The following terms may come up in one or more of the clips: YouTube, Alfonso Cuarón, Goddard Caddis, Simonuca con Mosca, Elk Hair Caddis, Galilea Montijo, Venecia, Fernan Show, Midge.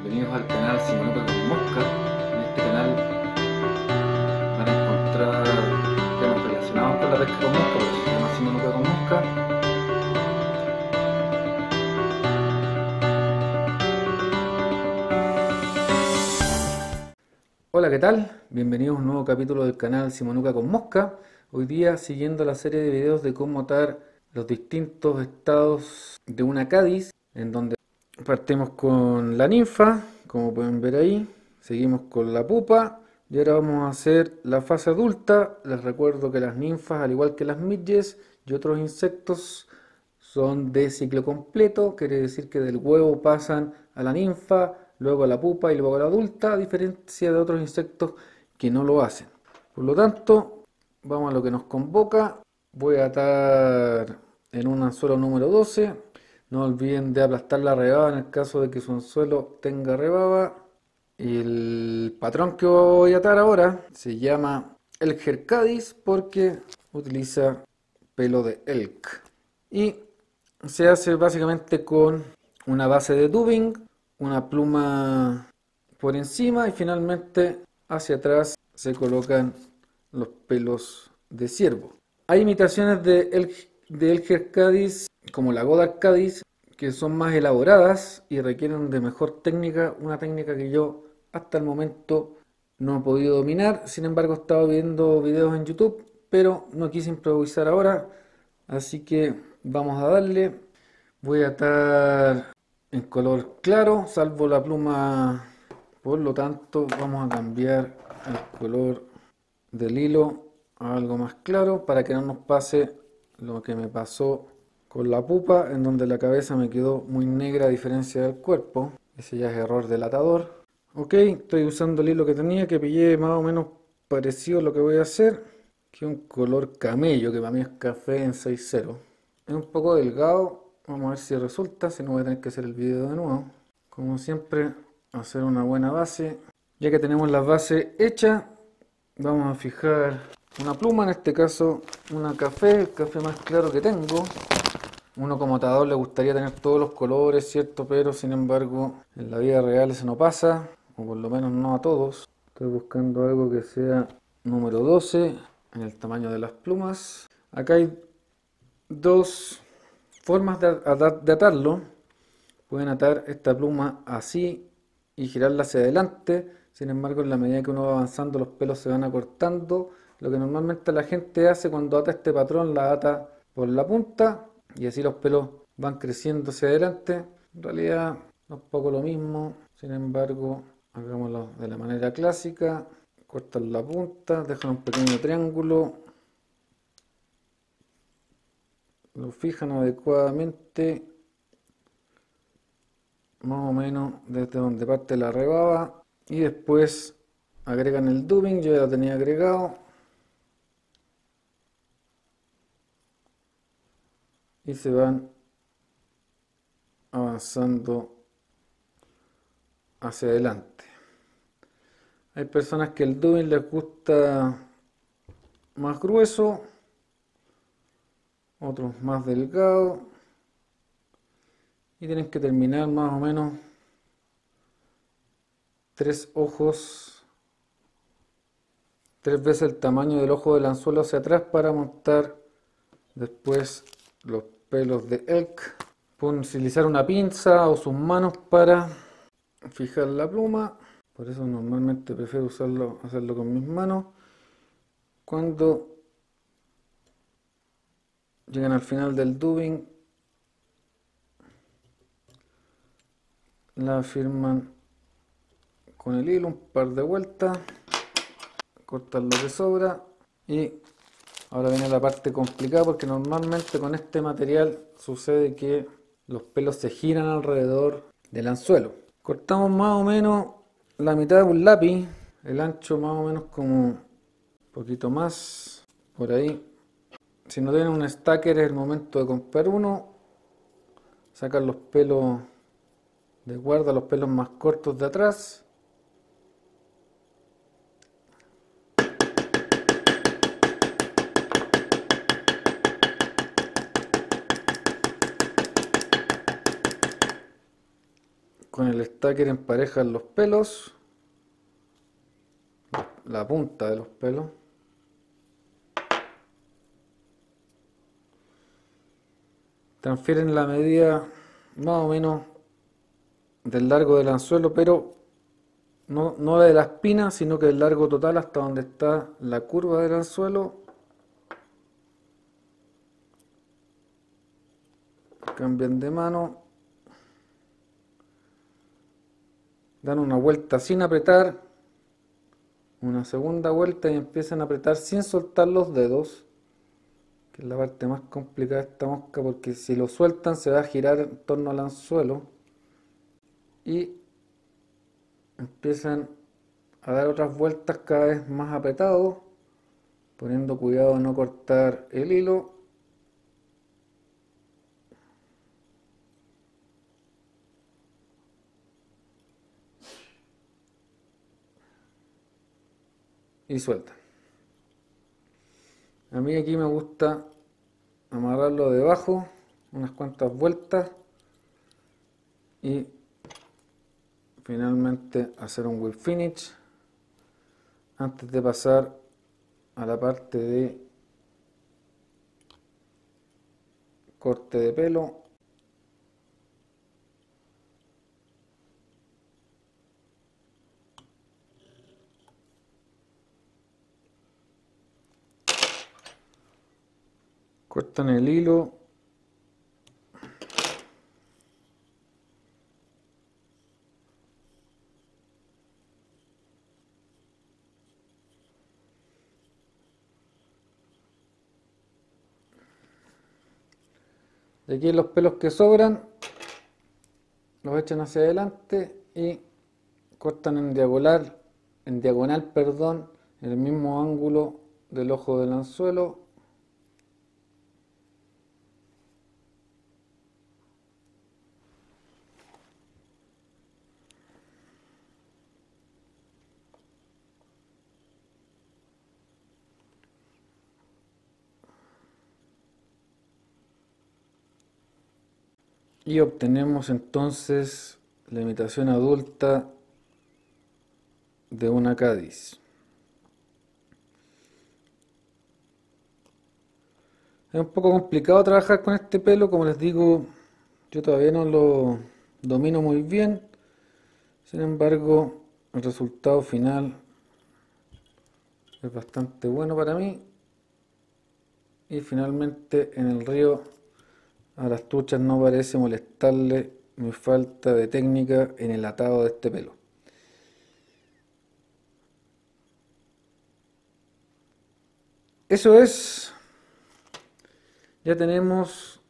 Bienvenidos al canal Simonuca con Mosca. En este canal van a encontrar temas relacionados con la pesca con mosca, porque se llama Simonuca con Mosca. Hola, ¿qué tal? Bienvenidos a un nuevo capítulo del canal Simonuca con Mosca. Hoy día siguiendo la serie de videos de cómo atar los distintos estados de una caddis, en donde partimos con la ninfa, como pueden ver ahí, seguimos con la pupa y ahora vamos a hacer la fase adulta. Les recuerdo que las ninfas, al igual que las midges y otros insectos, son de ciclo completo, quiere decir que del huevo pasan a la ninfa, luego a la pupa y luego a la adulta, a diferencia de otros insectos que no lo hacen. Por lo tanto, vamos a lo que nos convoca. Voy a atar en un anzuelo número 12, no olviden de aplastar la rebaba en el caso de que su anzuelo tenga rebaba. El patrón que voy a atar ahora se llama Elk Hair Caddis porque utiliza pelo de elk. Y se hace básicamente con una base de tubing, una pluma por encima y finalmente hacia atrás se colocan los pelos de ciervo. Hay imitaciones de Elk Hair Caddis como la Goddard Caddis que son más elaboradas y requieren de mejor técnica, una técnica que yo hasta el momento no he podido dominar. Sin embargo, he estado viendo videos en YouTube, pero no quise improvisar ahora, así que vamos a darle. Voy a atar en color claro, salvo la pluma, por lo tanto vamos a cambiar el color del hilo a algo más claro para que no nos pase lo que me pasó con la pupa, en donde la cabeza me quedó muy negra a diferencia del cuerpo. Ese ya es error del atador. Ok, estoy usando el hilo que tenía, que pillé más o menos parecido a lo que voy a hacer, que un color camello, que para mí es café en 6.0. Es un poco delgado, vamos a ver si resulta, si no voy a tener que hacer el video de nuevo. Como siempre, hacer una buena base. Ya que tenemos la base hecha, vamos a fijar una pluma, en este caso una café, el café más claro que tengo. Uno como atador le gustaría tener todos los colores, ¿cierto? Pero sin embargo en la vida real eso no pasa, o por lo menos no a todos. Estoy buscando algo que sea número 12 en el tamaño de las plumas. Acá hay dos formas de atarlo. Pueden atar esta pluma así y girarla hacia adelante. Sin embargo, en la medida que uno va avanzando los pelos se van acortando. Lo que normalmente la gente hace cuando ata este patrón, la ata por la punta y así los pelos van creciendo hacia adelante. En realidad no es poco lo mismo, sin embargo hagámoslo de la manera clásica. Cortan la punta, dejan un pequeño triángulo, lo fijan adecuadamente más o menos desde donde parte la rebaba y después agregan el tubing. Yo ya lo tenía agregado y se van avanzando hacia adelante. Hay personas que el tubing les gusta más grueso, otros más delgado, y tienen que terminar más o menos 3 ojos, 3 veces el tamaño del ojo del anzuelo hacia atrás para montar después los pelos de elk. Pueden utilizar una pinza o sus manos para fijar la pluma, por eso normalmente prefiero hacerlo con mis manos. Cuando llegan al final del tubing la firman con el hilo un par de vueltas, cortan lo que sobra y ahora viene la parte complicada, porque normalmente con este material sucede que los pelos se giran alrededor del anzuelo. Cortamos más o menos la mitad de un lápiz, el ancho más o menos como un poquito más, por ahí. Si no tienen un stacker es el momento de comprar uno, sacar los pelos de guarda, los pelos más cortos de atrás. con el stacker emparejan los pelos, la punta de los pelos, transfieren la medida más o menos del largo del anzuelo, pero no de la espina, sino que el largo total hasta donde está la curva del anzuelo. Cambian de mano, dan una vuelta sin apretar, una segunda vuelta y empiezan a apretar sin soltar los dedos, que es la parte más complicada de esta mosca, porque si lo sueltan se va a girar en torno al anzuelo, y empiezan a dar otras vueltas cada vez más apretado, poniendo cuidado de no cortar el hilo. Y suelta. A mí aquí me gusta amarrarlo debajo, unas cuantas vueltas, y finalmente hacer un whip finish antes de pasar a la parte de corte de pelo. Cortan el hilo, de aquí los pelos que sobran los echan hacia adelante y cortan en diagonal, en el mismo ángulo del ojo del anzuelo. Y obtenemos entonces la imitación adulta de una Caddis. Es un poco complicado trabajar con este pelo, como les digo, yo todavía no lo domino muy bien. Sin embargo, el resultado final es bastante bueno para mí. Y finalmente en el río a las truchas no parece molestarle mi falta de técnica en el atado de este pelo. Eso es. Ya tenemos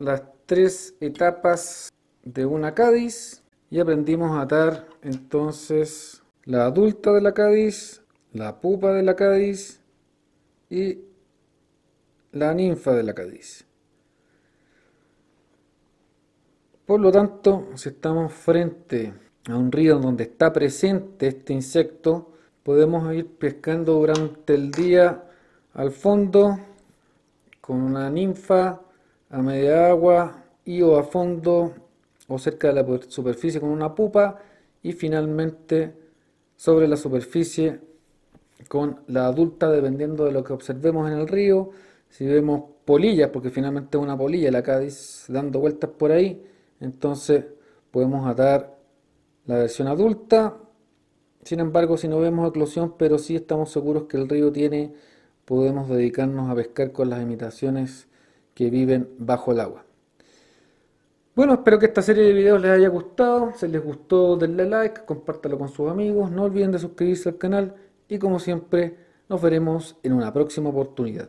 las tres etapas de una Caddis y aprendimos a atar entonces la adulta de la Caddis, la pupa de la Caddis y la ninfa de la Caddis. Por lo tanto, si estamos frente a un río donde está presente este insecto, podemos ir pescando durante el día al fondo con una ninfa, a media agua y o a fondo o cerca de la superficie con una pupa, y finalmente sobre la superficie con la adulta, dependiendo de lo que observemos en el río. Si vemos polillas, porque finalmente es una polilla la Caddis dando vueltas por ahí, entonces podemos atar la versión adulta. Sin embargo, si no vemos eclosión, pero sí estamos seguros que el río tiene, podemos dedicarnos a pescar con las imitaciones que viven bajo el agua. Bueno, espero que esta serie de videos les haya gustado. Si les gustó, denle like, compártalo con sus amigos, no olviden de suscribirse al canal y, como siempre, nos veremos en una próxima oportunidad.